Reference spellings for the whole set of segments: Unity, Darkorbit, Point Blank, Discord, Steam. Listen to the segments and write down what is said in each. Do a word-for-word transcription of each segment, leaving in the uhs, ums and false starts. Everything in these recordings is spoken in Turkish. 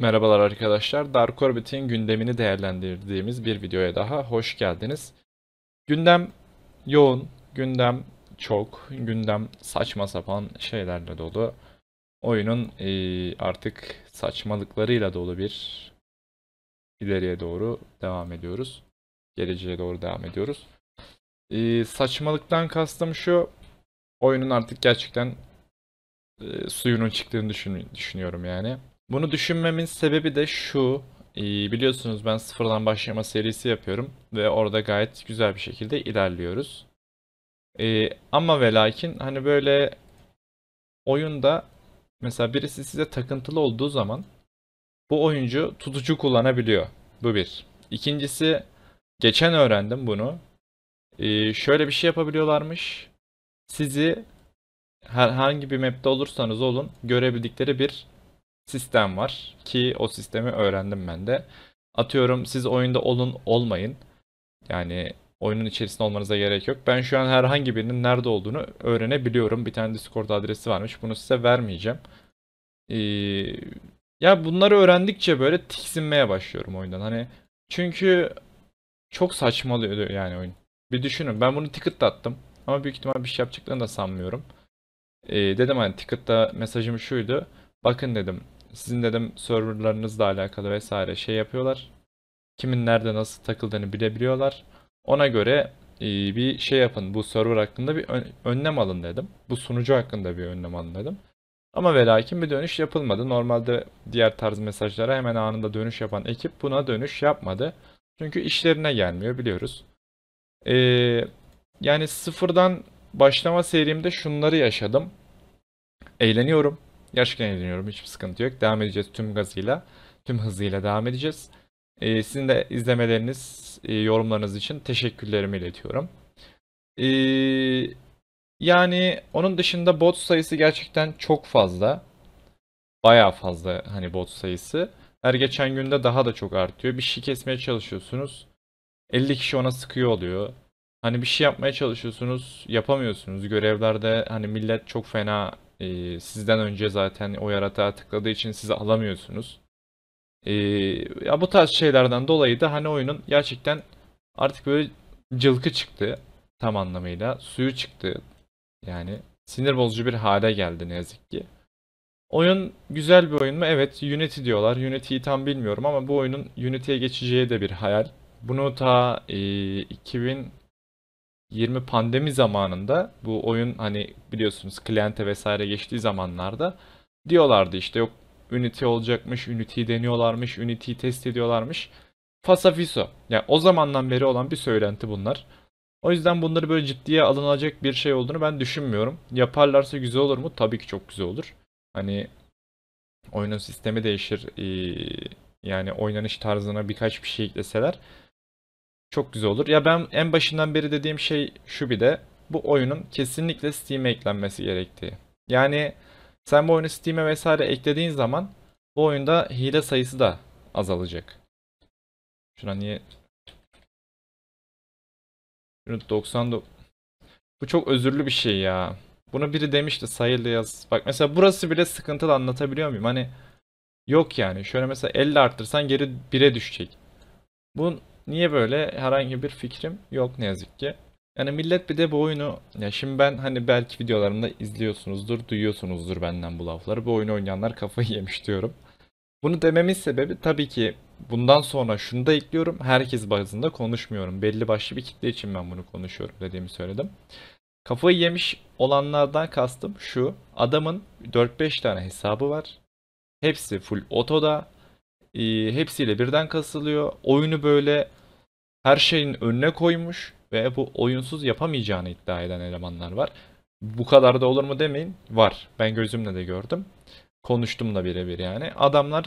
Merhabalar arkadaşlar. Darkorbit'in gündemini değerlendirdiğimiz bir videoya daha hoş geldiniz. Gündem yoğun, gündem çok, gündem saçma sapan şeylerle dolu. Oyunun e, artık saçmalıklarıyla dolu bir ileriye doğru devam ediyoruz. Geleceğe doğru devam ediyoruz. E, saçmalıktan kastım şu, oyunun artık gerçekten e, suyunun çıktığını düşün, düşünüyorum yani. Bunu düşünmemin sebebi de şu, biliyorsunuz ben sıfırdan başlama serisi yapıyorum ve orada gayet güzel bir şekilde ilerliyoruz. Ama ve lakin hani böyle oyunda mesela birisi size takıntılı olduğu zaman bu oyuncu tutucu kullanabiliyor. Bu bir. İkincisi, geçen öğrendim bunu. Şöyle bir şey yapabiliyorlarmış. Sizi herhangi bir map'te olursanız olun görebildikleri bir sistem var ki o sistemi öğrendim ben de. Atıyorum siz oyunda olun olmayın. Yani oyunun içerisinde olmanıza gerek yok. Ben şu an herhangi birinin nerede olduğunu öğrenebiliyorum. Bir tane Discord adresi varmış. Bunu size vermeyeceğim. Ee, ya bunları öğrendikçe böyle tiksinmeye başlıyorum oyundan. Hani çünkü çok saçmalıyor yani oyun. Bir düşünün, ben bunu ticket'lattım. Ama büyük ihtimal bir şey yapacaklarını da sanmıyorum. Ee, dedim hani ticket'ta mesajım şuydu. Bakın dedim. Sizin dedim serverlarınızla alakalı vesaire şey yapıyorlar. Kimin nerede nasıl takıldığını bilebiliyorlar. Ona göre e, bir şey yapın. Bu server hakkında bir ön, önlem alın dedim. Bu sunucu hakkında bir önlem alın dedim. Ama ve lakin bir dönüş yapılmadı. Normalde diğer tarz mesajlara hemen anında dönüş yapan ekip buna dönüş yapmadı. Çünkü işlerine gelmiyor biliyoruz. E, yani sıfırdan başlama serimde şunları yaşadım. Eğleniyorum. Gerçekten eğleniyorum. Hiçbir sıkıntı yok. Devam edeceğiz tüm gazıyla, tüm hızıyla devam edeceğiz. Ee, sizin de izlemeleriniz, e, yorumlarınız için teşekkürlerimi iletiyorum. Ee, yani onun dışında bot sayısı gerçekten çok fazla. Bayağı fazla hani bot sayısı. Her geçen günde daha da çok artıyor. Bir şey kesmeye çalışıyorsunuz. elli kişi ona sıkıyor oluyor. Hani bir şey yapmaya çalışıyorsunuz. Yapamıyorsunuz. Görevlerde hani millet çok fena... Ee, sizden önce zaten o yaratığa tıkladığı için sizi alamıyorsunuz. Ee, ya bu tarz şeylerden dolayı da hani oyunun gerçekten artık böyle cılkı çıktı. Tam anlamıyla. Suyu çıktı. Yani sinir bozucu bir hale geldi ne yazık ki. Oyun güzel bir oyun mu? Evet, Unity diyorlar. Unity'yi tam bilmiyorum ama bu oyunun Unity'ye geçeceği de bir hayal. Bunu ta e, iki bin yirmi pandemi zamanında bu oyun hani biliyorsunuz kliente vesaire geçtiği zamanlarda diyorlardı işte yok Unity olacakmış, Unity'yi deniyorlarmış, Unity'yi test ediyorlarmış. Fasafiso. Yani o zamandan beri olan bir söylenti bunlar. O yüzden bunları böyle ciddiye alınacak bir şey olduğunu ben düşünmüyorum. Yaparlarsa güzel olur mu? Tabii ki çok güzel olur. Hani oyunun sistemi değişir. Yani oynanış tarzına birkaç bir şey ekleseler. Çok güzel olur. Ya ben en başından beri dediğim şey şu bir de. Bu oyunun kesinlikle Steam'e eklenmesi gerektiği. Yani sen bu oyunu Steam'e vesaire eklediğin zaman bu oyunda hile sayısı da azalacak. Şuna niye... doksan dokuz... Bu çok özürlü bir şey ya. Bunu biri demişti sayıyla yaz. Bak mesela burası bile sıkıntılı, anlatabiliyor muyum? Hani yok yani. Şöyle mesela elli arttırsan geri bire düşecek. Bu... Niye böyle? Herhangi bir fikrim yok ne yazık ki. Yani millet bir de bu oyunu... Ya şimdi ben hani belki videolarımda izliyorsunuzdur, duyuyorsunuzdur benden bu lafları. Bu oyunu oynayanlar kafayı yemiş diyorum. Bunu dememin sebebi tabii ki bundan sonra şunu da ekliyorum. Herkes bazında konuşmuyorum. Belli başlı bir kitle için ben bunu konuşuyorum dediğimi söyledim. Kafayı yemiş olanlardan kastım şu. Adamın dört beş tane hesabı var. Hepsi full otoda. E, hepsiyle birden kasılıyor. Oyunu böyle... Her şeyin önüne koymuş ve bu oyunsuz yapamayacağını iddia eden elemanlar var. Bu kadar da olur mu demeyin. Var. Ben gözümle de gördüm. Konuştum da birebir yani. Adamlar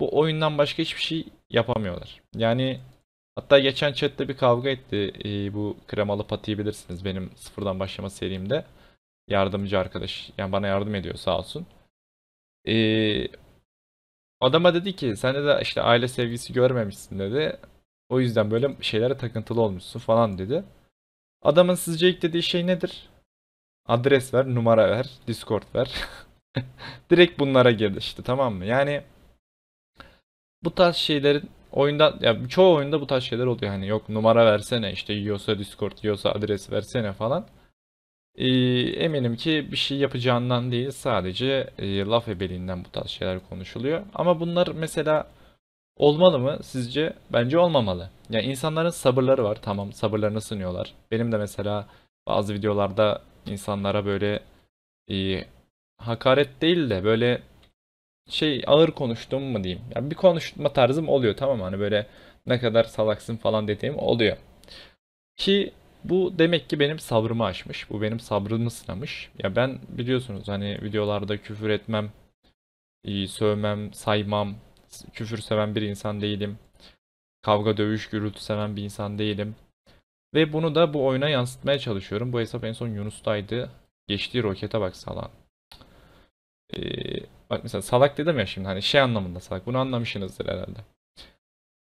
bu oyundan başka hiçbir şey yapamıyorlar. Yani hatta geçen chatte bir kavga etti. E, bu kremalı patiyi bilirsiniz. Benim sıfırdan başlama serimde yardımcı arkadaş. Yani bana yardım ediyor sağ olsun. Eee... Adama dedi ki sen de işte aile sevgisi görmemişsin dedi. O yüzden böyle şeylere takıntılı olmuşsun falan dedi. Adamın sizce ilk dediği şey nedir? Adres ver, numara ver, Discord ver. Direkt bunlara girdi işte, tamam mı? Yani bu tarz şeylerin oyunda, ya çoğu oyunda bu tarz şeyler oluyor. Hani yok numara versene, işte yiyorsa Discord, yiyorsa adres versene falan. Ee, eminim ki bir şey yapacağından değil, sadece e, laf ebeliğinden bu tarz şeyler konuşuluyor. Ama bunlar mesela olmalı mı sizce? Bence olmamalı. Ya insanların sabırları var, tamam, sabırlarını sınıyorlar. Benim de mesela bazı videolarda insanlara böyle e, hakaret değil de böyle şey, ağır konuştum mu diyeyim. Yani bir konuşma tarzım oluyor, tamam, hani böyle ne kadar salaksın falan dediğim oluyor. Ki bu demek ki benim sabrımı aşmış. Bu benim sabrımı sınamış. Ya ben biliyorsunuz hani videolarda küfür etmem, sövmem, saymam, küfür seven bir insan değilim. Kavga, dövüş, gürültü seven bir insan değilim. Ve bunu da bu oyuna yansıtmaya çalışıyorum. Bu hesap en son Yunus'taydı. Geçtiği rokete bak salan. Ee, bak mesela salak dedim ya şimdi, hani şey anlamında salak. Bunu anlamışsınızdır herhalde.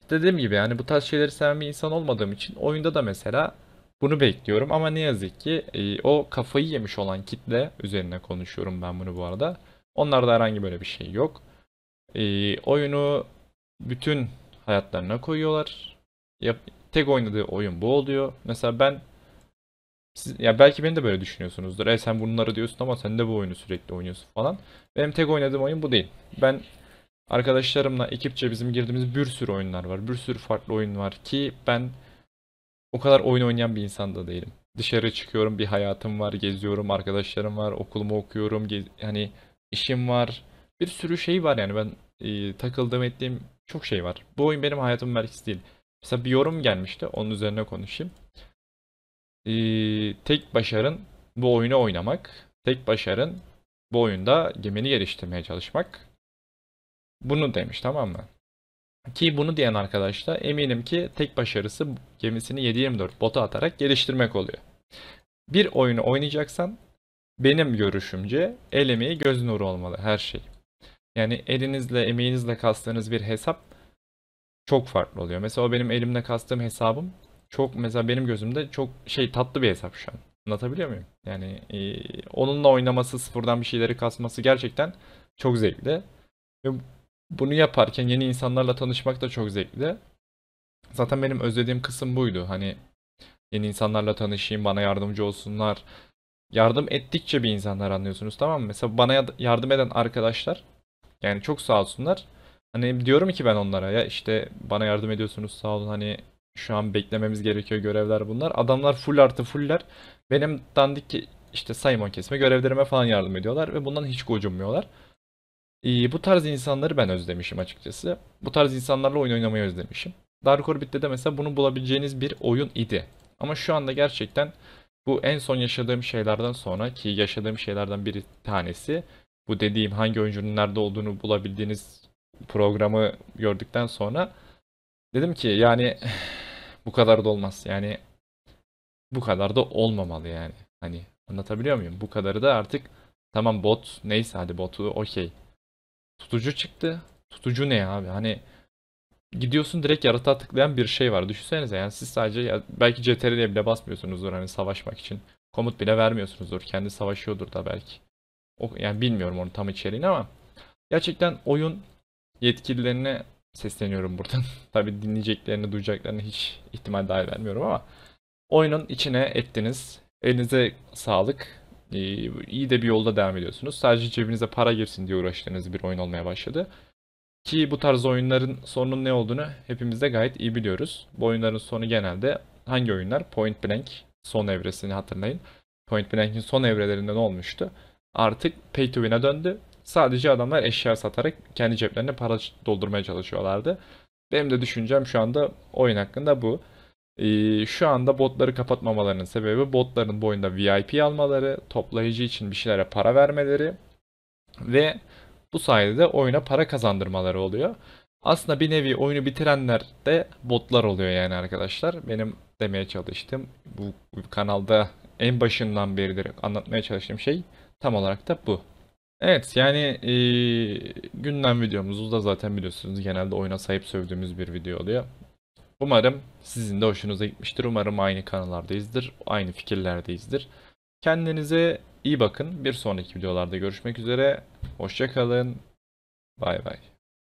Dediğim gibi yani bu tarz şeyleri seven bir insan olmadığım için oyunda da mesela bunu bekliyorum. Ama ne yazık ki e, o kafayı yemiş olan kitle üzerine konuşuyorum ben bunu bu arada. Onlarda herhangi böyle bir şey yok. E, oyunu bütün hayatlarına koyuyorlar. Yap, tek oynadığı oyun bu oluyor. Mesela ben, siz, ya belki beni de böyle düşünüyorsunuzdur. E sen bunları diyorsun ama sen de bu oyunu sürekli oynuyorsun falan. Benim tek oynadığım oyun bu değil. Ben arkadaşlarımla ekipçe bizim girdiğimiz bir sürü oyunlar var. Bir sürü farklı oyun var ki ben o kadar oyun oynayan bir insan da değilim. Dışarı çıkıyorum, bir hayatım var, geziyorum, arkadaşlarım var, okulumu okuyorum, hani işim var. Bir sürü şey var yani, ben e, takıldığım ettiğim çok şey var. Bu oyun benim hayatımın merkezi değil. Mesela bir yorum gelmişti, onun üzerine konuşayım. Ee, tek başarın bu oyunu oynamak, tek başarın bu oyunda gemini geliştirmeye çalışmak. Bunu demiş, tamam mı? Ki bunu diyen arkadaş da eminim ki tek başarısı gemisini yedi yirmi dört bota atarak geliştirmek oluyor. Bir oyunu oynayacaksan benim görüşümce el emeği göz nuru olmalı her şey. Yani elinizle, emeğinizle kastığınız bir hesap çok farklı oluyor. Mesela benim elimle kastığım hesabım çok, mesela benim gözümde çok şey, tatlı bir hesap şu an. Anlatabiliyor muyum? Yani e, onunla oynaması, sıfırdan bir şeyleri kasması gerçekten çok zevkli. Ve bunu yaparken yeni insanlarla tanışmak da çok zevkli. Zaten benim özlediğim kısım buydu. Hani yeni insanlarla tanışayım, bana yardımcı olsunlar. Yardım ettikçe bir insanlar anlıyorsunuz, tamam mı? Mesela bana yardım eden arkadaşlar, yani çok sağ olsunlar. Hani diyorum ki ben onlara, ya işte bana yardım ediyorsunuz, sağ olun, hani şu an beklememiz gerekiyor görevler bunlar. Adamlar full artı fuller. Benim dandik ki işte saymon kesme görevlerime falan yardım ediyorlar ve bundan hiç gocunmuyorlar. Ee, bu tarz insanları ben özlemişim açıkçası. Bu tarz insanlarla oyun oynamayı özlemişim. Darkorbit'te de mesela bunu bulabileceğiniz bir oyun idi. Ama şu anda gerçekten bu en son yaşadığım şeylerden sonra, ki yaşadığım şeylerden bir tanesi bu dediğim, hangi oyuncunun nerede olduğunu bulabildiğiniz programı gördükten sonra dedim ki yani bu kadar da olmaz. Yani bu kadar da olmamalı yani. Hani anlatabiliyor muyum? Bu kadarı da artık tamam, bot neyse, hadi botu okey. Tutucu çıktı. Tutucu ne abi? Hani gidiyorsun direkt yaratığa tıklayan bir şey var. Düşünsenize yani, siz sadece belki C T R L'ye bile basmıyorsunuzdur hani savaşmak için. Komut bile vermiyorsunuzdur. Kendi savaşıyordur da belki. O, yani bilmiyorum onun tam içeriğini ama gerçekten oyun yetkililerine sesleniyorum buradan. Tabii dinleyeceklerini, duyacaklarını hiç ihtimal dahi vermiyorum ama oyunun içine ettiniz. Elinize sağlık. İyi de bir yolda devam ediyorsunuz. Sadece cebinize para girsin diye uğraştığınız bir oyun olmaya başladı. Ki bu tarz oyunların sonunun ne olduğunu hepimiz de gayet iyi biliyoruz. Bu oyunların sonu genelde hangi oyunlar? Point Blank son evresini hatırlayın. Point Blank'in son evrelerinde ne olmuştu? Artık pay to win'e döndü. Sadece adamlar eşya satarak kendi ceplerine para doldurmaya çalışıyorlardı. Benim de düşüncem şu anda oyun hakkında bu. Ee, şu anda botları kapatmamalarının sebebi botların bu oyunda V I P almaları, toplayıcı için bir şeylere para vermeleri ve bu sayede de oyuna para kazandırmaları oluyor. Aslında bir nevi oyunu bitirenler de botlar oluyor yani arkadaşlar. Benim demeye çalıştığım, bu kanalda en başından beridir anlatmaya çalıştığım şey tam olarak da bu. Evet yani e, gündem videomuzu da zaten biliyorsunuz, genelde oyuna sahip sövdüğümüz bir video oluyor. Umarım sizin de hoşunuza gitmiştir. Umarım aynı kanallardayızdır. Aynı fikirlerdeyizdir. Kendinize iyi bakın. Bir sonraki videolarda görüşmek üzere. Hoşça kalın. Bay bay.